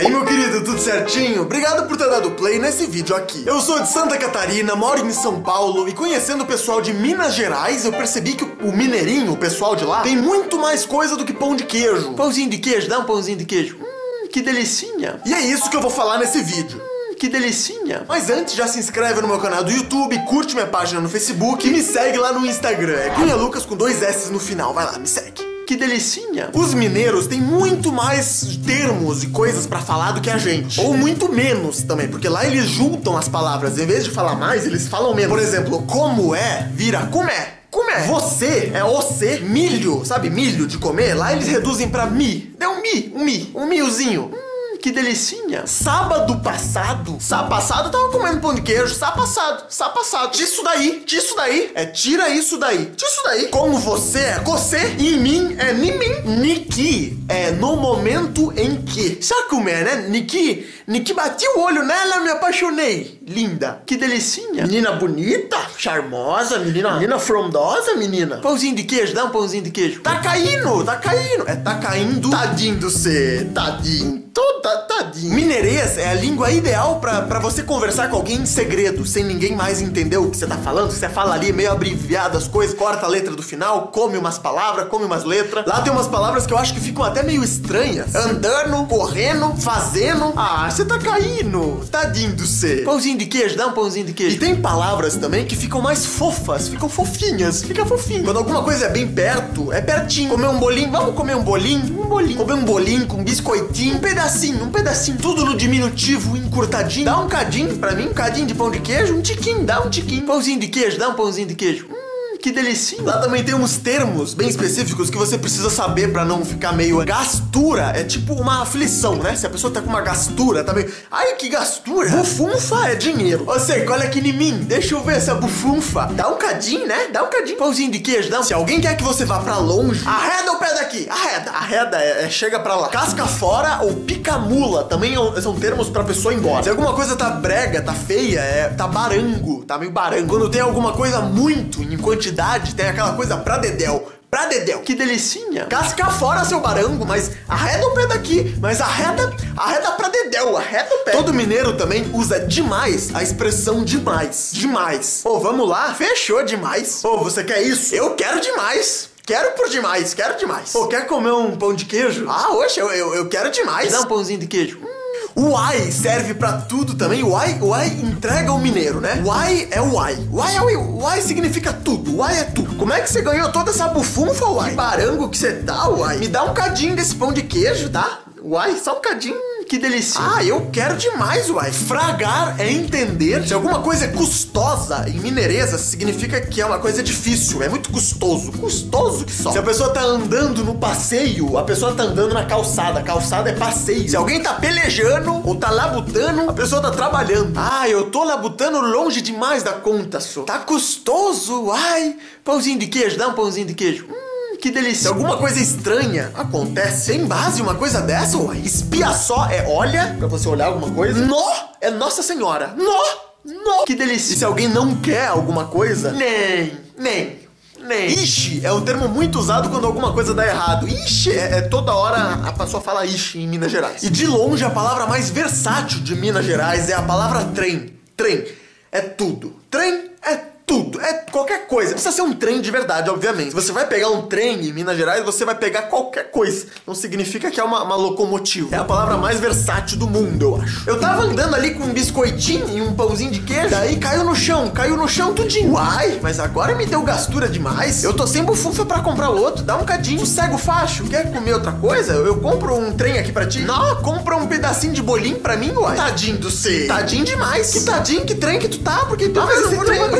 aí, meu querido? Tudo certinho? Obrigado por ter dado play nesse vídeo aqui. Eu sou de Santa Catarina, moro em São Paulo e conhecendo o pessoal de Minas Gerais, eu percebi que o mineirinho, o pessoal de lá, tem muito mais coisa do que pão de queijo. Pãozinho de queijo, dá um pãozinho de queijo. Que delicinha. E é isso que eu vou falar nesse vídeo. Que delicinha. Mas antes, já se inscreve no meu canal do YouTube, curte minha página no Facebook e me segue lá no Instagram. É CunhaLucas com 2 S's no final. Vai lá, me segue. Que delicinha. Os mineiros têm muito mais termos e coisas pra falar do que a gente. Ou muito menos também, porque lá eles juntam as palavras. Em vez de falar mais, eles falam menos. Por exemplo, como é vira comé. Comé. Você é você. Milho, sabe milho de comer? Lá eles reduzem pra mi. Deu um mi, um miozinho. Que delicinha. Sábado passado eu tava comendo pão de queijo. Sábado passado. Disso daí. É tira isso daí. Disso daí. Como você é você, e mim é nimim. Niki é no momento em que. Sabe como é, né? Niki bati o olho nela, me apaixonei. Linda. Que delicinha. Menina bonita, charmosa, menina frondosa, menina. Pãozinho de queijo, dá um pãozinho de queijo. Tá caindo. É tá caindo. Tadinho. Tadinho. Mineirês é a língua ideal pra você conversar com alguém em segredo, sem ninguém mais entender o que você tá falando. Você fala ali meio abreviado as coisas, corta a letra do final, come umas palavras, come umas letras. Lá tem umas palavras que eu acho que ficam até meio estranhas. Andando, correndo, fazendo. Ah, você tá caindo. Tadinho do cê. Pãozinho de queijo, dá um pãozinho de queijo. E tem palavras também que ficam mais fofas, ficam fofinhas, fica fofinho. Quando alguma coisa é bem perto, é pertinho. Comer um bolinho, vamos comer um bolinho? Um bolinho. Comer um bolinho com um biscoitinho, um pedacinho, tudo no diminutivo, encurtadinho. Dá um cadinho pra mim, um cadinho de pão de queijo, um tiquinho, dá um tiquinho. Pãozinho de queijo, dá um pãozinho de queijo. Que delicinha. Lá também tem uns termos bem específicos que você precisa saber pra não ficar meio... Gastura é tipo uma aflição, né? Se a pessoa tá com uma gastura, tá meio... Ai, que gastura. Bufunfa é dinheiro. Ou seja, olha aqui em mim. Deixa eu ver essa bufunfa. Dá um cadinho, né? Dá um cadinho. Pãozinho de queijo, dá um... Se alguém quer que você vá pra longe, arreda o pé daqui. Arreda é chega pra lá. Casca fora ou pica mula. Também são termos pra pessoa ir embora. Se alguma coisa tá brega, tá feia, tá barango. Tá meio barango. Quando tem alguma coisa muito em quantidade, tem aquela coisa pra dedéu. Que delicinha. Casca fora, seu barango, mas arreda o pé daqui. Mas arreda pra dedéu, arreda o pé. Todo mineiro também usa demais a expressão demais. Demais. Ô, vamos lá? Fechou demais. Ô, você quer isso? Eu quero demais. Quero demais. Ô, quer comer um pão de queijo? Ah, oxe, eu quero demais. Dá um pãozinho de queijo. Uai serve pra tudo também. Uai entrega o mineiro, né? Uai significa tudo. Uai é tudo. Como é que você ganhou toda essa bufunfa, uai? Que barango que você tá, uai? Me dá um cadinho desse pão de queijo, tá? Uai, só um cadinho. Que delícia. Ah, eu quero demais, uai. Fragar é entender. Se alguma coisa é custosa em mineirês, significa que é uma coisa difícil. É muito custoso. Custoso que só. Se a pessoa tá andando no passeio, a pessoa tá andando na calçada. Calçada é passeio. Se alguém tá pelejando ou tá labutando, a pessoa tá trabalhando. Ah, eu tô labutando longe demais da conta, só. Tá custoso, uai. Pãozinho de queijo, dá um pãozinho de queijo. Que delícia. Se alguma coisa estranha acontece, tem base uma coisa dessa, uai? Espia só é olha, pra você olhar alguma coisa. Nó é Nossa Senhora. Nó. Que delícia. E se alguém não quer alguma coisa, nem. Ixi é um termo muito usado quando alguma coisa dá errado. Ixi é toda hora a pessoa fala ixi em Minas Gerais. E de longe a palavra mais versátil de Minas Gerais é a palavra trem. Trem é tudo. Trem é tudo. Tudo, é qualquer coisa. Precisa ser um trem de verdade, obviamente. Se você vai pegar um trem em Minas Gerais, você vai pegar qualquer coisa. Não significa que é uma locomotiva. É a palavra mais versátil do mundo, eu acho. Eu tava andando ali com um biscoitinho e um pãozinho de queijo, daí caiu no chão tudinho. Uai, mas agora me deu gastura demais. Eu tô sem bufunfa pra comprar outro, dá um cadinho. Cego facho, quer comer outra coisa? Eu compro um trem aqui pra ti. Não, compra um pedacinho de bolinho pra mim, uai. Tadinho do cê. Tadinho demais. Que tadinho, que trem que tu tá, porque... Ah, mas esse trem é...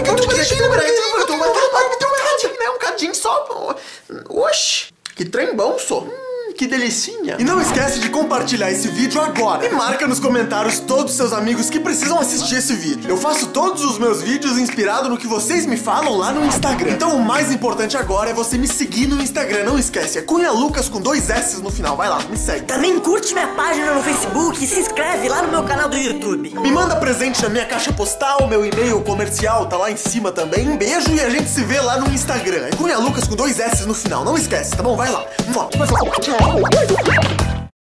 Um cadinho só. Oxi, que trem bom, só. Que delicinha. E não esquece de compartilhar esse vídeo agora. E marca nos comentários todos os seus amigos que precisam assistir esse vídeo. Eu faço todos os meus vídeos inspirado no que vocês me falam lá no Instagram. Então o mais importante agora é você me seguir no Instagram. Não esquece, é CunhaLucas com 2 S's no final. Vai lá, me segue. Também curte minha página no Facebook e se inscreve lá no meu canal do YouTube. Me manda presente na minha caixa postal, meu e-mail comercial tá lá em cima também. Um beijo e a gente se vê lá no Instagram. É CunhaLucas com 2 S's no final. Não esquece, tá bom? Vai lá. Tchau.